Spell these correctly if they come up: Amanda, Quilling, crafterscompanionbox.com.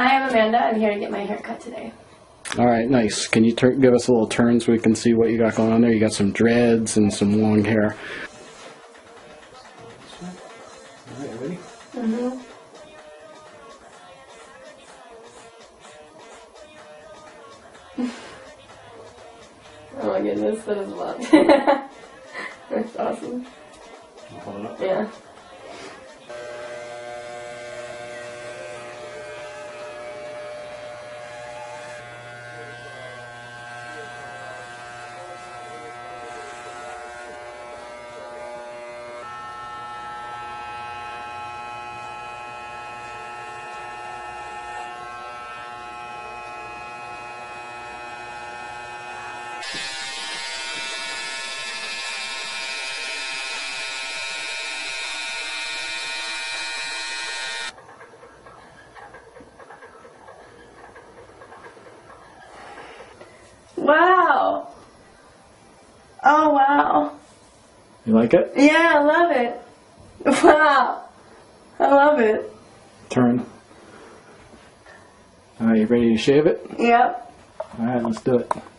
Hi, I'm Amanda. I'm here to get my hair cut today. All right, nice. Can you give us a little turn so we can see what you got going on there? You got some dreads and some long hair. All right, ready? Mm-hmm. Oh my goodness, that is a lot. That's awesome. I'll hold it up. Yeah. Wow. Oh, wow. You like it? Yeah, I love it. Wow. I love it. Turn. All right, you ready to shave it? Yep. All right, let's do it.